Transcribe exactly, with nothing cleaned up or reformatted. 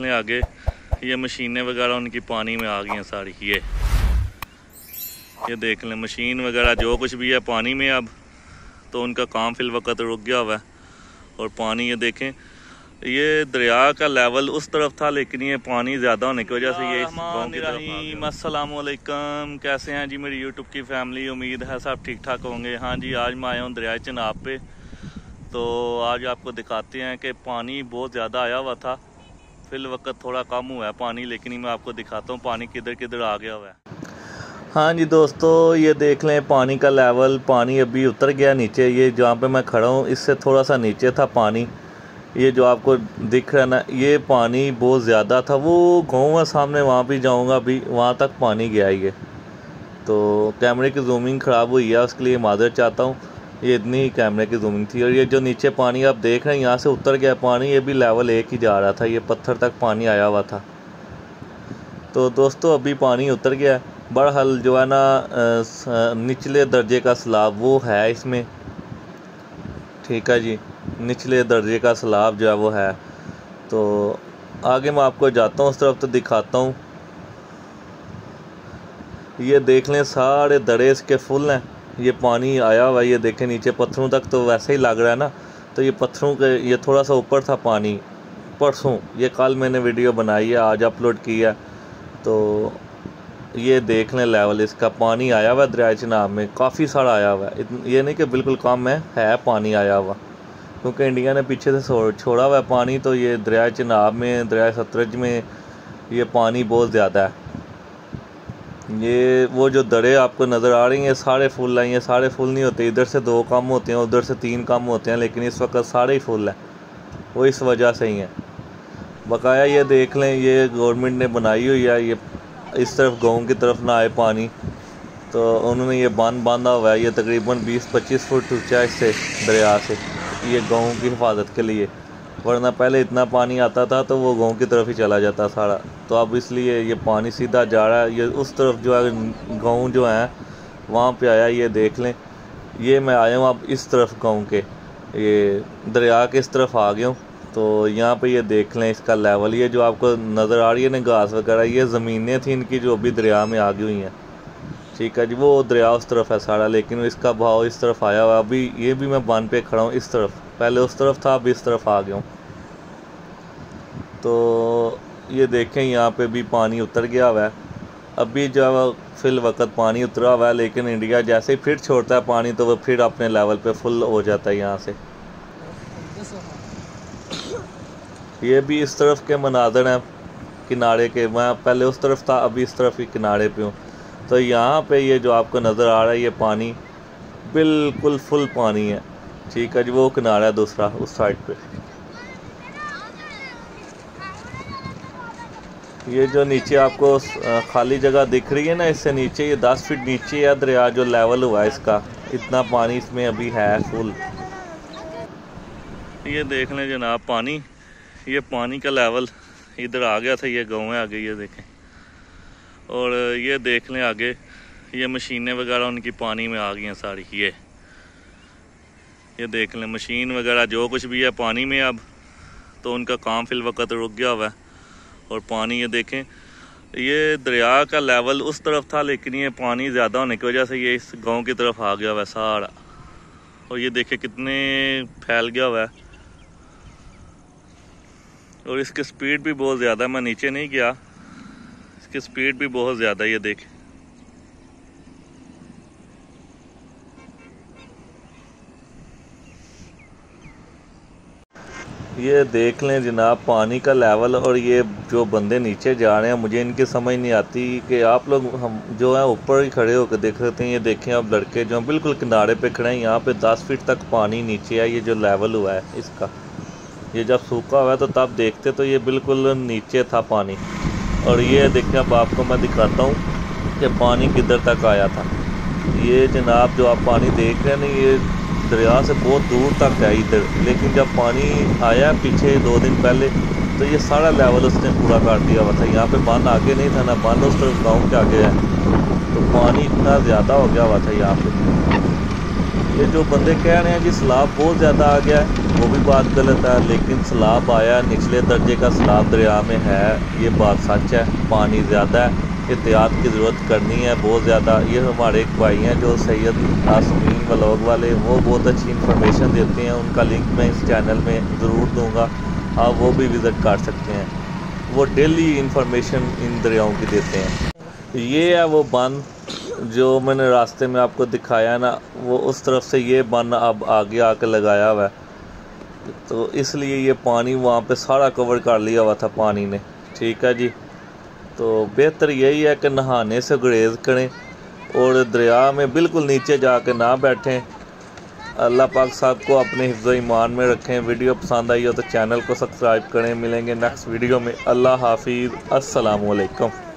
आगे ये मशीनें वगैरह उनकी पानी में आ गई हैं सारी। ये ये देख लें मशीन वगैरह जो कुछ भी है पानी में। अब तो उनका काम फिल वक़्त रुक गया हुआ है। और पानी ये देखें, ये दरिया का लेवल उस तरफ था लेकिन ये पानी ज़्यादा होने की वजह से ये इस गांव की तरफ आ गया। अस्सलामुअलैकुम, कैसे हैं जी मेरी यूट्यूब की फैमिली, उम्मीद है सब ठीक ठाक होंगे। हाँ जी, आज मैं आया हूँ दरिया चेनाब पे। तो आज आपको दिखाते हैं कि पानी बहुत ज़्यादा आया हुआ था, फिल वक़्त थोड़ा कम हुआ है पानी, लेकिन मैं आपको दिखाता हूँ पानी किधर किधर आ गया हुआ है। हाँ जी दोस्तों, ये देख लें पानी का लेवल, पानी अभी उतर गया नीचे। ये जहाँ पे मैं खड़ा हूँ इससे थोड़ा सा नीचे था पानी। ये जो आपको दिख रहा है ना, ये पानी बहुत ज़्यादा था। वो गाँव है सामने, वहाँ भी जाऊँगा, अभी वहाँ तक पानी गया। ये तो कैमरे की जूमिंग ख़राब हुई है, उसके लिए माजरत चाहता हूँ। ये इतनी ही कैमरे की जूमिंग थी। और ये जो नीचे पानी आप देख रहे हैं, यहाँ से उतर गया पानी। ये भी लेवल एक ही जा रहा था, ये पत्थर तक पानी आया हुआ था। तो दोस्तों अभी पानी उतर गया है। बहरहाल जो है ना निचले दर्जे का सैलाब वो है इसमें, ठीक है जी, निचले दर्जे का सैलाब जो है वो है। तो आगे मैं आपको जाता हूँ उस तरफ तो दिखाता हूँ। ये देख लें सारे दरे इसके फुल हैं, ये पानी आया हुआ। ये देखें नीचे पत्थरों तक तो वैसे ही लग रहा है ना। तो ये पत्थरों के, ये थोड़ा सा ऊपर था पानी परसों। ये कल मैंने वीडियो बनाई है, आज अपलोड किया। तो ये देख लें लेवल इसका, पानी आया हुआ दरिया चेनाब में काफ़ी सारा आया हुआ है। ये नहीं कि बिल्कुल कम है, है पानी आया हुआ, क्योंकि इंडिया ने पीछे से छोड़ा हुआ है पानी। तो ये दरिया चेनाब में, दरिया सतलज में ये पानी बहुत ज़्यादा है। ये वो जो दरे आपको नज़र आ रही हैं सारे फुल हैं। ये सारे फुल नहीं होते, इधर से दो कम होते हैं, उधर से तीन कम होते हैं, लेकिन इस वक्त सारे ही फुल हैं। वो इस वजह से ही हैं बकाया। ये देख लें, ये गवर्नमेंट ने बनाई हुई है, ये इस तरफ गाँव की तरफ ना आए पानी, तो उन्होंने ये बांध बांधा हुआ है। ये तकरीबन बीस पच्चीस फुट ऊँचा है इससे, दरिया से, ये गाँव की हिफाजत के लिए। वरना पहले इतना पानी आता था तो वो गांव की तरफ ही चला जाता सारा। तो अब इसलिए ये पानी सीधा जा रहा है, ये उस तरफ जो है गांव जो है वहाँ पे आया। ये देख लें, ये मैं आया हूँ अब इस तरफ गांव के, ये दरिया के इस तरफ आ गया हूँ। तो यहाँ पे ये देख लें इसका लेवल, ये जो आपको नज़र आ रही है ना घास वगैरह, ये ज़मीनें थी इनकी जो अभी दरिया में आ गई हुई हैं, ठीक है जी। वो दरिया उस तरफ है सारा, लेकिन इसका भाव इस तरफ आया हुआ। अभी ये भी मैं बांध पे खड़ा हूँ इस तरफ, पहले उस तरफ था अब इस तरफ आ गया हूँ। तो ये देखें यहाँ पे भी पानी उतर गया हुआ है। अभी जब फिल वक़्त पानी उतरा हुआ है, लेकिन इंडिया जैसे ही फिर छोड़ता है पानी तो वो फिर अपने लेवल पे फुल हो जाता है यहाँ से। ये भी इस तरफ के मनाजर हैं किनारे के, मैं पहले उस तरफ था अभी इस तरफ ही किनारे पे हूँ। तो यहाँ पे ये जो आपको नज़र आ रहा है ये पानी बिल्कुल फुल पानी है, ठीक है जी। वो किनारा है दूसरा उस साइड पे। ये जो नीचे आपको खाली जगह दिख रही है ना, इससे नीचे ये दस फीट नीचे है दरिया जो लेवल हुआ है इसका, इतना पानी इसमें अभी है फुल। ये देख लें जनाब पानी, ये पानी का लेवल इधर आ गया था। ये गाँव आ गई, ये देखें। और ये देख लें आगे, ये मशीनें वगैरह उनकी पानी में आ गई हैं सारी। ये ये देख लें मशीन वगैरह जो कुछ भी है पानी में। अब तो उनका काम फिल वक़्त रुक गया हुआ है। और पानी ये देखें, ये दरिया का लेवल उस तरफ था लेकिन ये पानी ज़्यादा होने की वजह से ये इस गांव की तरफ आ गया हुआ है सारा। और ये देखें कितने फैल गया हुआ है। और इसकी स्पीड भी बहुत ज़्यादा है, मैं नीचे नहीं गया, की स्पीड भी बहुत ज़्यादा है। ये देखें, ये देख लें जनाब पानी का लेवल। और ये जो बंदे नीचे जा रहे हैं मुझे इनकी समझ नहीं आती कि आप लोग, हम जो हैं ऊपर ही खड़े होकर देख सकते हैं। ये देखें आप लड़के जो हैं बिल्कुल किनारे पे खड़े हैं, यहाँ पे दस फीट तक पानी नीचे है। ये जो लेवल हुआ है इसका, ये जब सूखा हुआ है तो तब देखते तो ये बिल्कुल नीचे था पानी। और ये देखें अब आपको मैं दिखाता हूँ कि पानी किधर तक आया था। ये जनाब जो आप पानी देख रहे हैं ना, ये दरिया से बहुत दूर तक है इधर, लेकिन जब पानी आया पीछे दो दिन पहले तो ये सारा लेवल उसने पूरा कर दिया हुआ था। यहाँ पे बांध आगे नहीं था ना, बांध उस तरफ गाँव के आगे है, तो पानी इतना ज़्यादा हो गया हुआ था यहाँ पे। ये जो बंदे कह रहे हैं कि सैलाब बहुत ज़्यादा आ गया है, वो भी बात गलत है। लेकिन सैलाब आया, निचले दर्जे का सैलाब दरिया में है, ये बात सच है। पानी ज़्यादा है, एहतियात की ज़रूरत करनी है बहुत ज़्यादा। ये हमारे एक भाई हैं जो सैयद आसमीन व्लॉग वाले, वो बहुत अच्छी इन्फॉर्मेशन देते हैं। उनका लिंक मैं इस चैनल में ज़रूर दूँगा, आप वो भी विज़िट कर सकते हैं। वो डेली इंफॉर्मेशन इन दरियाओं की देते हैं। ये है वो बंद जो मैंने रास्ते में आपको दिखाया ना, वो उस तरफ से ये बंद अब आगे आकर लगाया हुआ है, तो इसलिए ये पानी वहाँ पे सारा कवर कर लिया हुआ था पानी ने। ठीक है जी, तो बेहतर यही है कि नहाने से गुरेज करें और दरिया में बिल्कुल नीचे जाके ना बैठें। अल्लाह पाक साहब को अपने हिफ्ज़ो ईमान में रखें। वीडियो पसंद आई हो तो चैनल को सब्सक्राइब करें। मिलेंगे नेक्स्ट वीडियो में। अल्लाह हाफिज़, अस्सलाम वालेकुम।